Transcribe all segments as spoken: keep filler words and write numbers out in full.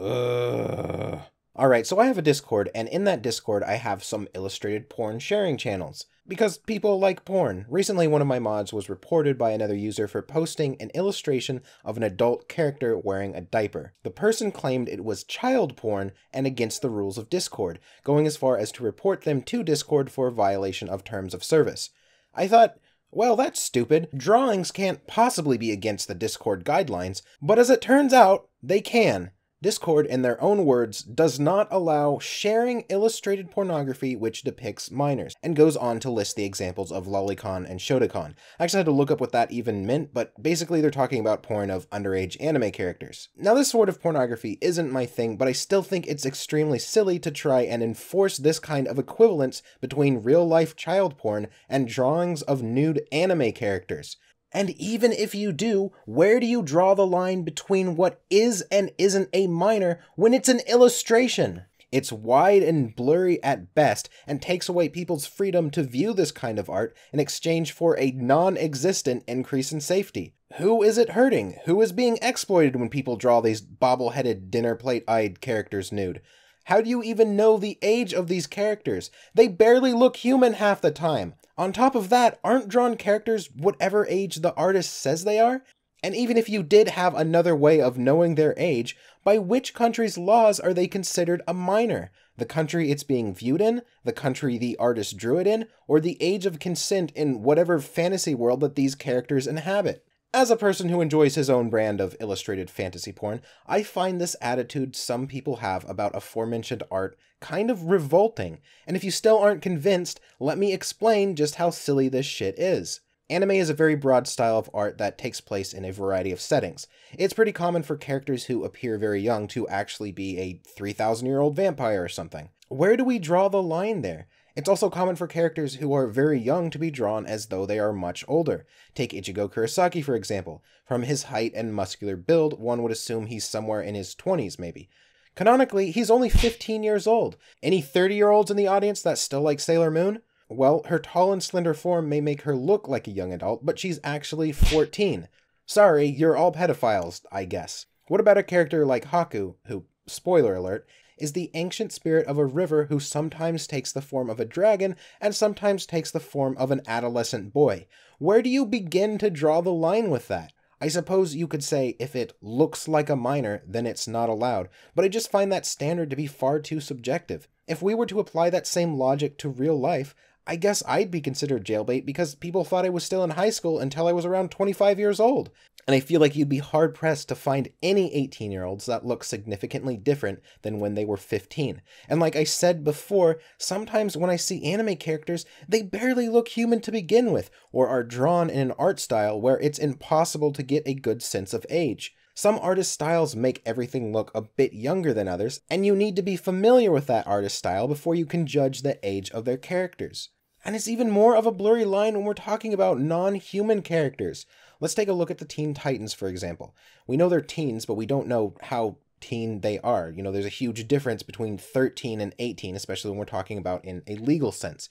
Ugh. Alright, so I have a Discord, and in that Discord I have some illustrated porn sharing channels, because people like porn. Recently one of my mods was reported by another user for posting an illustration of an adult character wearing a diaper. The person claimed it was child porn and against the rules of Discord, going as far as to report them to Discord for violation of terms of service. I thought, well, that's stupid. Drawings can't possibly be against the Discord guidelines, but as it turns out, they can. Discord, in their own words, does not allow sharing illustrated pornography which depicts minors, and goes on to list the examples of Lolicon and Shotokan. I actually had to look up what that even meant, but basically they're talking about porn of underage anime characters. Now, this sort of pornography isn't my thing, but I still think it's extremely silly to try and enforce this kind of equivalence between real-life child porn and drawings of nude anime characters. And even if you do, where do you draw the line between what is and isn't a minor when it's an illustration? It's wide and blurry at best, and takes away people's freedom to view this kind of art in exchange for a non-existent increase in safety. Who is it hurting? Who is being exploited when people draw these bobble-headed, dinner plate-eyed characters nude? How do you even know the age of these characters? They barely look human half the time. On top of that, aren't drawn characters whatever age the artist says they are? And even if you did have another way of knowing their age, by which country's laws are they considered a minor? The country it's being viewed in, the country the artist drew it in, or the age of consent in whatever fantasy world that these characters inhabit? As a person who enjoys his own brand of illustrated fantasy porn, I find this attitude some people have about aforementioned art kind of revolting, and if you still aren't convinced, let me explain just how silly this shit is. Anime is a very broad style of art that takes place in a variety of settings. It's pretty common for characters who appear very young to actually be a three thousand year old vampire or something. Where do we draw the line there? It's also common for characters who are very young to be drawn as though they are much older. Take Ichigo Kurosaki, for example. From his height and muscular build, one would assume he's somewhere in his twenties, maybe. Canonically, he's only fifteen years old. Any thirty year olds in the audience that still like Sailor Moon? Well, her tall and slender form may make her look like a young adult, but she's actually fourteen. Sorry, you're all pedophiles, I guess. What about a character like Haku, who, spoiler alert, is the ancient spirit of a river who sometimes takes the form of a dragon and sometimes takes the form of an adolescent boy. Where do you begin to draw the line with that? I suppose you could say if it looks like a minor, then it's not allowed, but I just find that standard to be far too subjective. If we were to apply that same logic to real life, I guess I'd be considered jailbait because people thought I was still in high school until I was around twenty-five years old. And I feel like you'd be hard-pressed to find any eighteen year olds that look significantly different than when they were fifteen. And like I said before, sometimes when I see anime characters, they barely look human to begin with, or are drawn in an art style where it's impossible to get a good sense of age. Some artist styles make everything look a bit younger than others, and you need to be familiar with that artist style before you can judge the age of their characters. And it's even more of a blurry line when we're talking about non-human characters. Let's take a look at the Teen Titans, for example. We know they're teens, but we don't know how teen they are. You know, there's a huge difference between thirteen and eighteen, especially when we're talking about in a legal sense.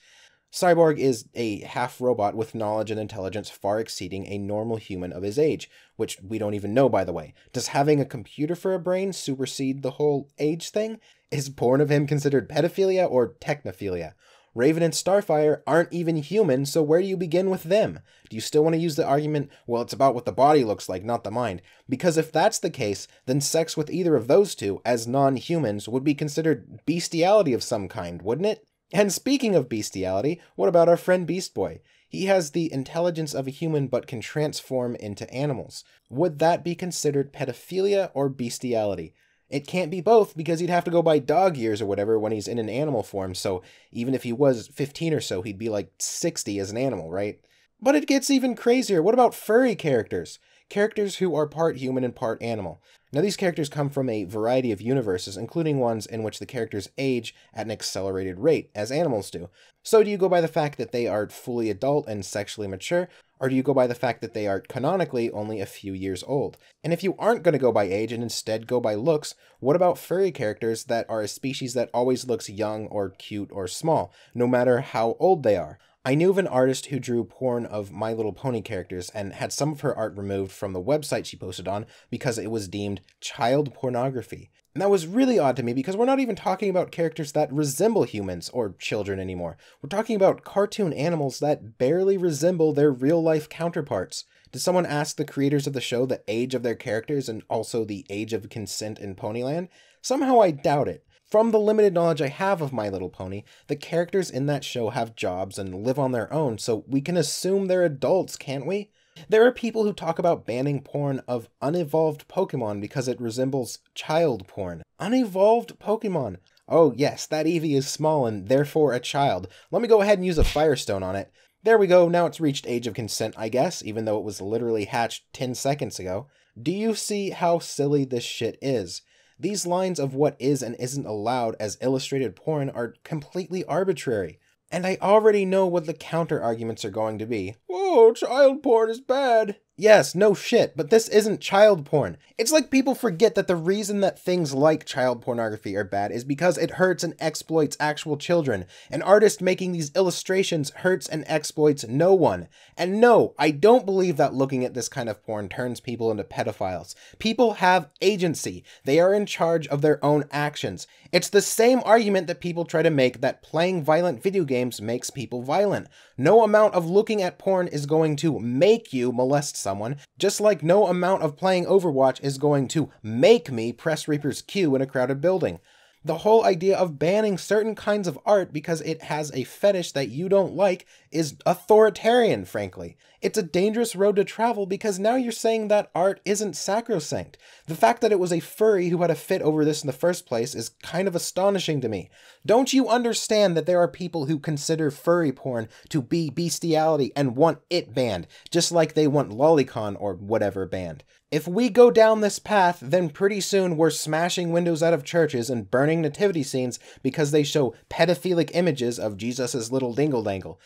Cyborg is a half-robot with knowledge and intelligence far exceeding a normal human of his age, which we don't even know, by the way. Does having a computer for a brain supersede the whole age thing? Is porn of him considered pedophilia or technophilia? Raven and Starfire aren't even human, so where do you begin with them? Do you still want to use the argument, well, it's about what the body looks like, not the mind? Because if that's the case, then sex with either of those two, as non-humans, would be considered bestiality of some kind, wouldn't it? And speaking of bestiality, what about our friend Beast Boy? He has the intelligence of a human but can transform into animals. Would that be considered pedophilia or bestiality? It can't be both because he'd have to go by dog years or whatever when he's in an animal form, so even if he was fifteen or so, he'd be like sixty as an animal, right? But it gets even crazier. What about furry characters? Characters who are part human and part animal. Now, these characters come from a variety of universes, including ones in which the characters age at an accelerated rate, as animals do. So do you go by the fact that they are fully adult and sexually mature, or do you go by the fact that they are canonically only a few years old? And if you aren't going to go by age and instead go by looks, what about furry characters that are a species that always looks young or cute or small, no matter how old they are? I knew of an artist who drew porn of My Little Pony characters and had some of her art removed from the website she posted on because it was deemed child pornography. And that was really odd to me because we're not even talking about characters that resemble humans or children anymore. We're talking about cartoon animals that barely resemble their real-life counterparts. Did someone ask the creators of the show the age of their characters and also the age of consent in Ponyland? Somehow I doubt it. From the limited knowledge I have of My Little Pony, the characters in that show have jobs and live on their own, so we can assume they're adults, can't we? There are people who talk about banning porn of unevolved Pokémon because it resembles child porn. Unevolved Pokémon! Oh yes, that Eevee is small and therefore a child. Let me go ahead and use a Fire Stone on it. There we go, now it's reached age of consent, I guess, even though it was literally hatched ten seconds ago. Do you see how silly this shit is? These lines of what is and isn't allowed as illustrated porn are completely arbitrary. And I already know what the counter-arguments are going to be. Whoa, child porn is bad! Yes, no shit, but this isn't child porn. It's like people forget that the reason that things like child pornography are bad is because it hurts and exploits actual children. An artist making these illustrations hurts and exploits no one. And no, I don't believe that looking at this kind of porn turns people into pedophiles. People have agency. They are in charge of their own actions. It's the same argument that people try to make that playing violent video games makes people violent. No amount of looking at porn is going to make you molest someone. Someone, just like no amount of playing Overwatch is going to make me press Reaper's Q in a crowded building. The whole idea of banning certain kinds of art because it has a fetish that you don't like is authoritarian, frankly. It's a dangerous road to travel because now you're saying that art isn't sacrosanct. The fact that it was a furry who had a fit over this in the first place is kind of astonishing to me. Don't you understand that there are people who consider furry porn to be bestiality and want it banned, just like they want Lolicon or whatever banned? If we go down this path, then pretty soon we're smashing windows out of churches and burning nativity scenes because they show pedophilic images of Jesus' little dingle-dangle.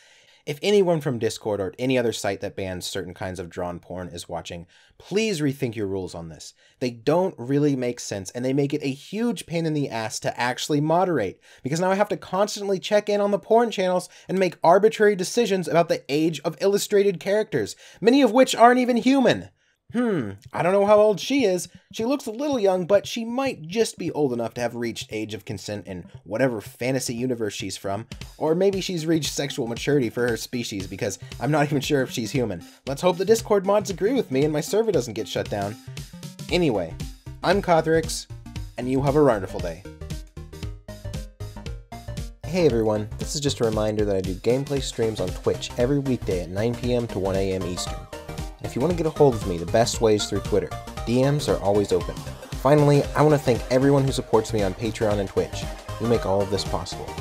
If anyone from Discord or any other site that bans certain kinds of drawn porn is watching, please rethink your rules on this. They don't really make sense, and they make it a huge pain in the ass to actually moderate, because now I have to constantly check in on the porn channels and make arbitrary decisions about the age of illustrated characters, many of which aren't even human. Hmm, I don't know how old she is. She looks a little young, but she might just be old enough to have reached age of consent in whatever fantasy universe she's from. Or maybe she's reached sexual maturity for her species, because I'm not even sure if she's human. Let's hope the Discord mods agree with me and my server doesn't get shut down. Anyway, I'm Kothrix, and you have a wonderful day. Hey everyone, this is just a reminder that I do gameplay streams on Twitch every weekday at nine p m to one a m Eastern. If you want to get a hold of me, the best way is through Twitter. D Ms are always open. Finally, I want to thank everyone who supports me on Patreon and Twitch. You make all of this possible.